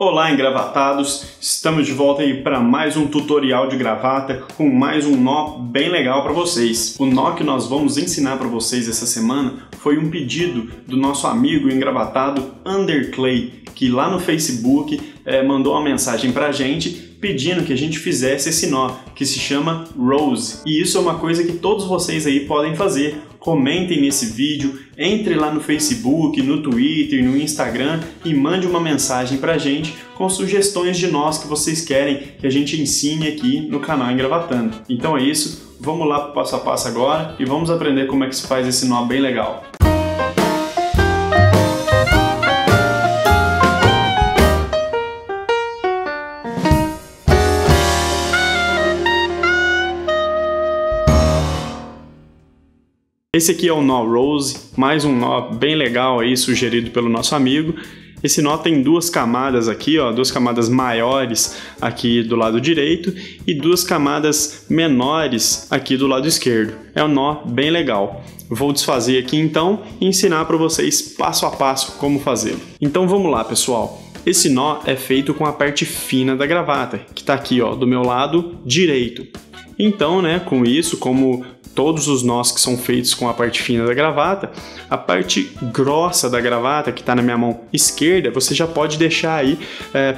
Olá, engravatados! Estamos de volta aí para mais um tutorial de gravata com mais um nó bem legal para vocês. O nó que nós vamos ensinar para vocês essa semana foi um pedido do nosso amigo engravatado Underclay, que lá no Facebook mandou uma mensagem para a gente pedindo que a gente fizesse esse nó, que se chama Rose. E isso é uma coisa que todos vocês aí podem fazer. Comentem nesse vídeo, entre lá no Facebook, no Twitter, no Instagram e mande uma mensagem pra gente com sugestões de nós que vocês querem que a gente ensine aqui no canal Engravatando. Então é isso, vamos lá pro passo a passo agora e vamos aprender como é que se faz esse nó bem legal. Esse aqui é o nó Rose, mais um nó bem legal aí sugerido pelo nosso amigo. Esse nó tem duas camadas aqui, ó, duas camadas maiores aqui do lado direito e duas camadas menores aqui do lado esquerdo. É um nó bem legal. Vou desfazer aqui então e ensinar para vocês passo a passo como fazê-lo. Então vamos lá, pessoal. Esse nó é feito com a parte fina da gravata, que está aqui, ó, do meu lado direito. Então, né, com isso, como todos os nós que são feitos com a parte fina da gravata, a parte grossa da gravata, que está na minha mão esquerda, você já pode deixar aí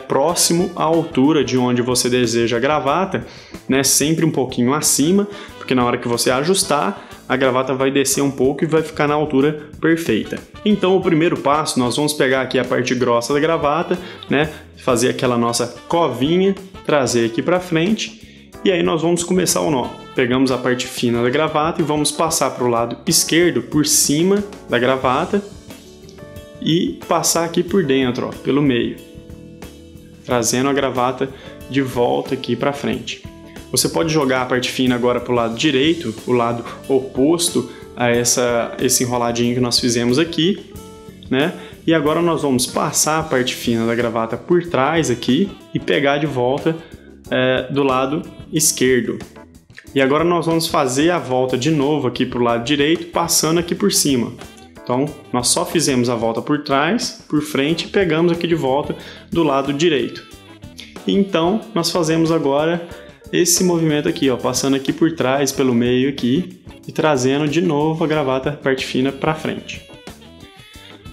próximo à altura de onde você deseja a gravata, né? Sempre um pouquinho acima, porque na hora que você ajustar, a gravata vai descer um pouco e vai ficar na altura perfeita. Então, o primeiro passo, nós vamos pegar aqui a parte grossa da gravata, né? Fazer aquela nossa covinha, trazer aqui para frente, e aí nós vamos começar o nó. Pegamos a parte fina da gravata e vamos passar para o lado esquerdo, por cima da gravata, e passar aqui por dentro, ó, pelo meio, trazendo a gravata de volta aqui para frente. Você pode jogar a parte fina agora para o lado direito, o lado oposto a esse enroladinho que nós fizemos aqui, né? E agora nós vamos passar a parte fina da gravata por trás aqui e pegar de volta do lado esquerdo. E agora nós vamos fazer a volta de novo aqui para o lado direito, passando aqui por cima. Então, nós só fizemos a volta por trás, por frente, e pegamos aqui de volta do lado direito. Então, nós fazemos agora esse movimento aqui, ó, passando aqui por trás, pelo meio aqui, e trazendo de novo a gravata, parte fina, para frente.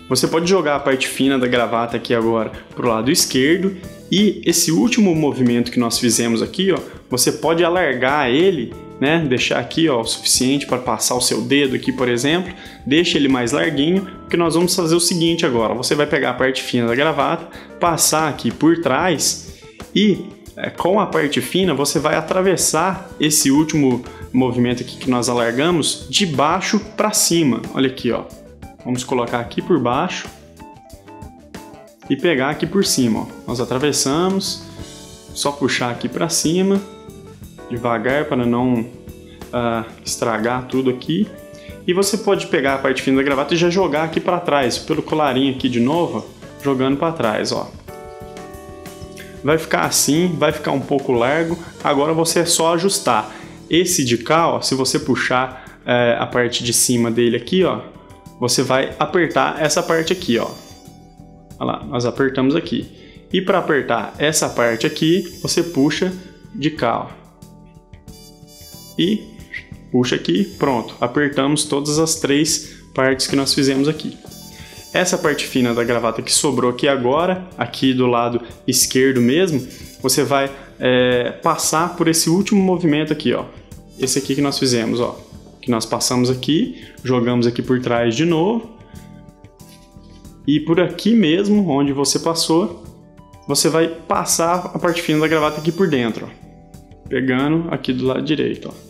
Você pode jogar a parte fina da gravata aqui agora para o lado esquerdo, e esse último movimento que nós fizemos aqui, ó, você pode alargar ele, né? Deixar aqui, ó, o suficiente para passar o seu dedo aqui, por exemplo. Deixa ele mais larguinho, porque nós vamos fazer o seguinte agora. Você vai pegar a parte fina da gravata, passar aqui por trás e com a parte fina você vai atravessar esse último movimento aqui que nós alargamos de baixo para cima. Olha aqui, ó. Vamos colocar aqui por baixo e pegar aqui por cima, ó. Nós atravessamos, só puxar aqui para cima, devagar para não estragar tudo aqui. E você pode pegar a parte fina da gravata e já jogar aqui para trás, pelo colarinho aqui de novo, ó, jogando para trás, ó. Vai ficar assim, vai ficar um pouco largo, agora você é só ajustar. Esse de cá, ó, se você puxar a parte de cima dele aqui, ó, você vai apertar essa parte aqui, ó. Olha lá, nós apertamos aqui. E para apertar essa parte aqui, você puxa de cá, ó. E puxa aqui, pronto. Apertamos todas as três partes que nós fizemos aqui. Essa parte fina da gravata que sobrou aqui agora, aqui do lado esquerdo mesmo, você vai passar por esse último movimento aqui, ó. Esse aqui que nós fizemos, ó. Que nós passamos aqui, jogamos aqui por trás de novo. E por aqui mesmo, onde você passou, você vai passar a parte fina da gravata aqui por dentro, ó. Pegando aqui do lado direito, ó.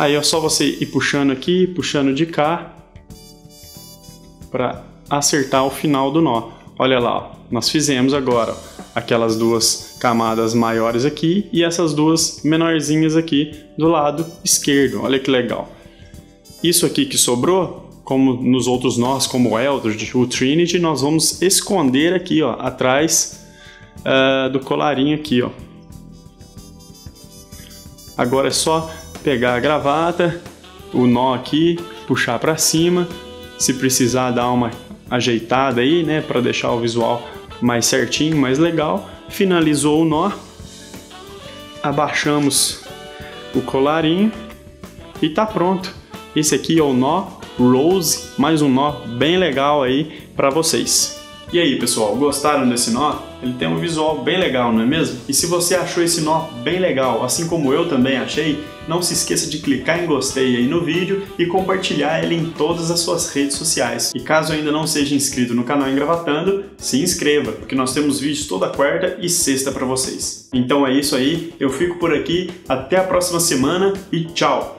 Aí é só você ir puxando aqui, puxando de cá, para acertar o final do nó. Olha lá, ó. Nós fizemos agora, ó, aquelas duas camadas maiores aqui e essas duas menorzinhas aqui do lado esquerdo. Olha que legal. Isso aqui que sobrou, como nos outros nós, como o Elder, o Trinity, nós vamos esconder aqui, ó, atrás do colarinho aqui, ó. Agora é só pegar a gravata, o nó aqui, puxar para cima, se precisar dar uma ajeitada aí, né, para deixar o visual mais certinho, mais legal. Finalizou o nó, abaixamos o colarinho e tá pronto. Esse aqui é o nó Rose, mais um nó bem legal aí para vocês. E aí pessoal, gostaram desse nó? Ele tem um visual bem legal, não é mesmo? E se você achou esse nó bem legal, assim como eu também achei, não se esqueça de clicar em gostei aí no vídeo e compartilhar ele em todas as suas redes sociais. E caso ainda não seja inscrito no canal Engravatando, se inscreva, porque nós temos vídeos toda quarta e sexta para vocês. Então é isso aí, eu fico por aqui, até a próxima semana e tchau!